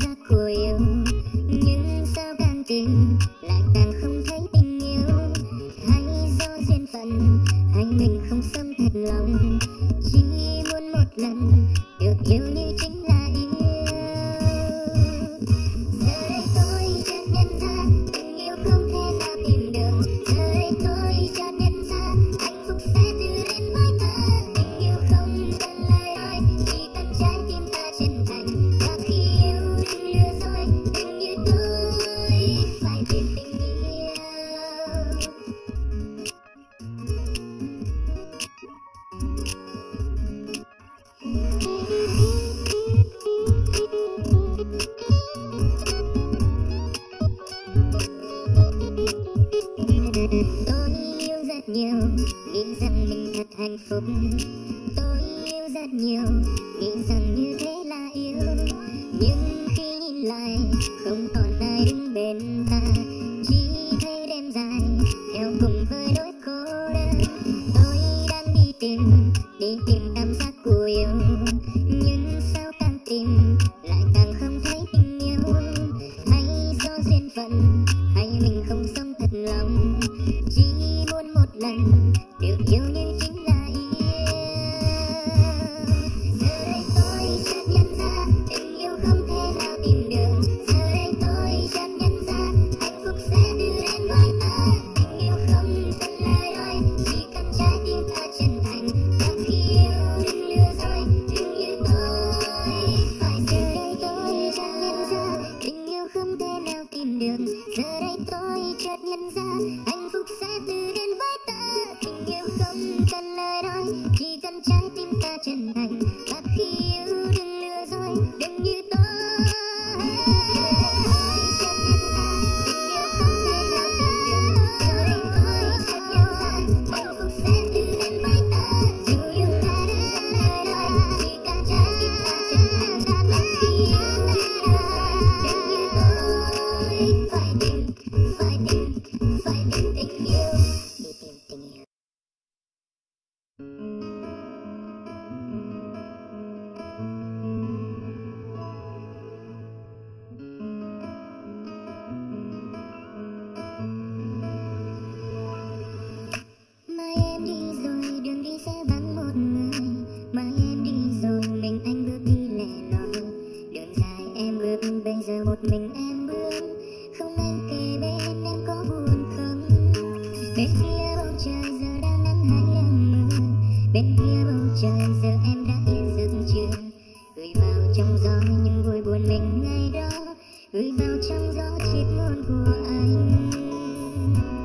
giác của yêu, nhưng sao càng tìm lại càng không thấy tình yêu. Hay do duyên phận, hay mình không sống thật lòng, chỉ muốn một lần được yêu như chính là yêu. Giờ đây tôi chợt nhận ra tình yêu không thể nào tìm được. Giờ đây tôi chợt nhận ra hạnh phúc sẽ từ đến với ta. Tình yêu không cần lời nói, chỉ cần trái tim ta chân thành. Và khi yêu đừng lừa dối, đừng như tôi phải tìm tình yêu. Tôi yêu rất nhiều, nghĩ rằng mình thật hạnh phúc. Tôi yêu rất nhiều, nghĩ rằng như thế là yêu. Nhưng khi nhìn lại, không còn ai đứng bên ta, chỉ thấy đêm dài theo cùng với nỗi cô đơn. Tôi đang đi tìm cảm giác của yêu, nhưng sao càng tìm lại càng không thấy tình yêu. Hay do duyên phận, hay mình không sống thật lòng, chỉ muốn một lần được yêu như chính là yêu. Giờ đây tôi chợt nhận ra tình yêu không thể nào tìm được. Giờ đây tôi chợt nhận ra hạnh phúc sẽ tự đến với ta. Tình yêu không cần lời nói, chỉ cần trái tim ta chân thành. Và khi yêu đừng lừa dối, đừng như tôi phải tìm. Giờ đây tôi chợt nhận ra tình yêu không thể nào tìm được. Giờ đây tôi chợt nhận ra hạnh phúc sẽ tự đến với ta. Tình yêu không cần lời nói, chỉ cần trái tim ta chân thành. Và khi yêu đừng lừa dối, đừng như tôi. Giờ đây tôi chợt nhận ra tình yêu không thể nào tìm được. Giờ đây tôi chợt nhận ra hạnh phúc sẽ tự đến với ta. Tình yêu ta đừng cần lời nói, chỉ cần trái tim ta chân thành. Và khi yêu đừng lừa dối, đừng như tôi phải tìm. Phải tìm tình yêu. Đi tìm tình yêu. Mai em đi rồi, đường đi sẽ vắng một người. Mai em đi rồi, mình anh bước đi lẻ loi. Đường dài em bước, bây giờ một mình em bước. Không anh kề bên em có buồn không? Bên kia bầu trời giờ đang nắng hái lầm mơ. Bên kia bầu trời giờ em đã yên giấc chưa? Gửi vào trong gió những vui buồn mình ngày đó, gửi vào trong gió chiếc hôn của anh.